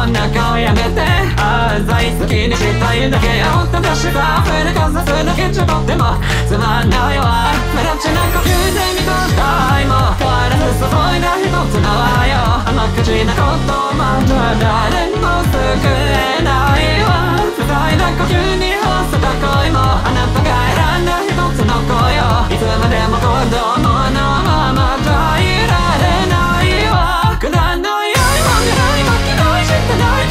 こんな顔やめて犯罪好きにしたいだけよって出した溢れかざすだけじゃとってもつまんないわ無駄な呼吸で見通した愛も変わらず注いだ一つの愛よ甘口なことまで誰にも救えないわ不在な呼吸に放せた恋もあなたが選んだ一つの恋よいつまでも子供のままじゃいられないわくだらない愛も狙いも けない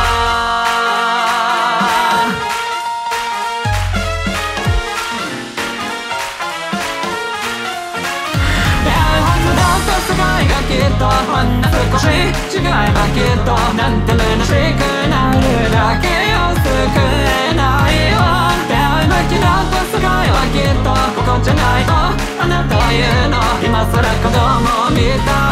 ほんの少し違えばきっとなんて虚しくなるだけを救えないわ出会い向きだとすごいわきっとここじゃないとあなたは言うの今更子供みたい